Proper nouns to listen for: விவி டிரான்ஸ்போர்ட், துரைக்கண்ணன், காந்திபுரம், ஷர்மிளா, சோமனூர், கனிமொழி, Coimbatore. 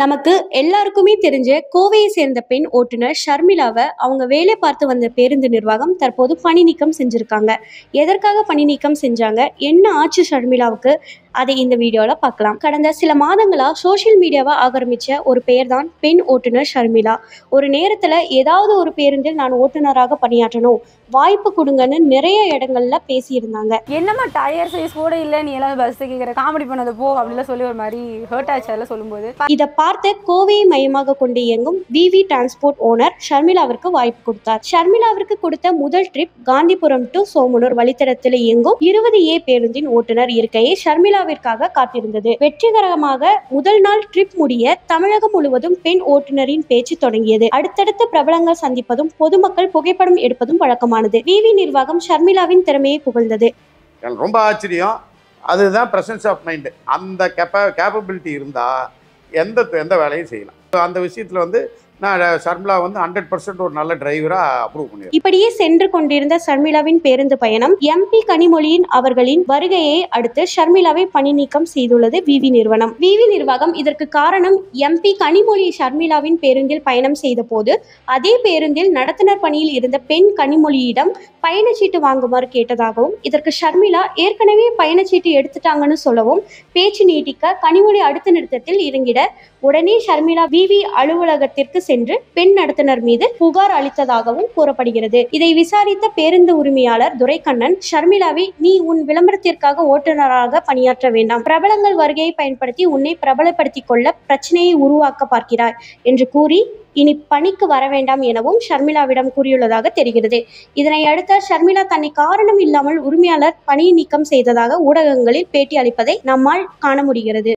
நமக்கு எல்லாருக்குமே தெரிஞ்ச கோவையை சேர்ந்த பெண் ஓட்டுநர் ஷர்மிளாவை அவங்க வேலை பார்த்து வந்த பேருந்து நிர்வாகம் தற்போது பணி நீக்கம் செஞ்சுருக்காங்க. எதற்காக பணி நீக்கம் செஞ்சாங்க, என்ன ஆச்சு ஷர்மிளாவுக்கு, அதை இந்த வீடியோவில் பார்க்கலாம். கடந்த சில மாதங்களாக சோஷியல் மீடியாவை ஆக்கிரமித்த ஒரு பெயர் தான் பெண் ஓட்டுநர் ஷர்மிளா. ஒரு நேரத்தில் ஏதாவது ஒரு பேருந்தில் நான் ஓட்டுநராக பணியாற்றணும், வாய்ப்பு கொடுங்கன்னு நிறைய இடங்கள்ல பேசியிருந்தாங்க. என்னம்மா டயர் சைஸ் கூட இல்லை, நீ எல்லாம் பஸ் கேட்குற காமெடி பண்ணது போ அப்படின்லாம் சொல்லி ஒரு மாதிரி ஹர்ட் ஆச்சு சொல்லும்போது. இதை பார்த்து கோவையை மையமாக கொண்டு இயங்கும் விவி டிரான்ஸ்போர்ட் ஓனர் ஷர்மிளாவிற்கு வாய்ப்பு கொடுத்தார். ஷர்மிளாவிற்கு கொடுத்த முதல் ட்ரிப் காந்திபுரம் டு சோமனூர் வழித்தடத்தில் இயங்கும் 20A பேருந்தின் ஓட்டுநர் இருக்கையை ஷர்மிளா காத்திருந்தது. வெற்றிகரமாக முதல் நாள் ட்ரிப் முடிய தமிழகம் முழுவதும் பெண் ஓட்டுநரின் பேச்சு தொடங்கியது. அடுத்தடுத்த பிரபலங்கள் சந்திப்பதும் பொதுமக்கள் புகைப்படம் எடுப்பதும் வழக்கமானது. விவி நிர்வாகம் ஷர்மிளாவின் திறமையை புகழ்ந்தது. ரொம்ப ஆச்சரியம். அதுதான் பிரசன்ஸ் ஆஃப் மைண்ட். அந்த கேப்பபிலிட்டி இருந்தா எந்த வேலையும் செய்யலாம். அந்த விஷயத்துல வந்து ஷர்மிளா வந்து 100% ஒரு நல்ல டிரைவரா அப்ரூவ் பண்ணி. இப்படியே சென்று கொண்டிருந்த ஷர்மிளாவின் பேருந்து பயணம் MP கனிமொழியின் அவர்களின் வருகையை அடுத்து ஷர்மிளாவை பணி நீக்கம் செய்துள்ளது விவி நிறுவனம். விவி நிர்வாகம் இதற்கு காரணம், MP கனிமொழி ஷர்மிளாவின் பேருந்தில் பயணம் செய்த போது அதே பேருந்தில் நடத்துனர் பணியில் இருந்த பெண் கனிமொழியிடம் பயணச்சீட்டு வாங்குமாறு கேட்டதாகவும், இதற்கு ஷர்மிளா ஏற்கனவே பயணச்சீட்டு எடுத்துட்டாங்கன்னு சொல்லவும், பேச்சு நீட்டிக்க கனிமொழி அடுத்த நிறுத்தத்தில் இறங்கிட உடனே ஷர்மிளா விவி அலுவலகத்திற்கு சென்று பெண் நடத்துனர் மீது புகார் அளித்ததாகவும் கூறப்படுகிறது. இதை விசாரித்த பேருந்து உரிமையாளர் துரைக்கண்ணன், ஷர்மிளாவை நீ உன் விளம்பரத்திற்காக ஓட்டுநராக பணியாற்ற வேண்டாம், பிரபலங்கள் வருகையை பயன்படுத்தி உன்னை பிரபலப்படுத்திக் கொள்ள பிரச்சனையை உருவாக்க பார்க்கிறாய் என்று கூறி இனி பணிக்கு வர வேண்டாம் எனவும் ஷர்மிளாவிடம் கூறியுள்ளதாக தெரிகிறது. இதனை அடுத்த ஷர்மிளா தன்னை காரணம் இல்லாமல் உரிமையாளர் பணி நீக்கம் செய்ததாக ஊடகங்களில் பேட்டி அளிப்பதை நம்மால் காண முடிகிறது.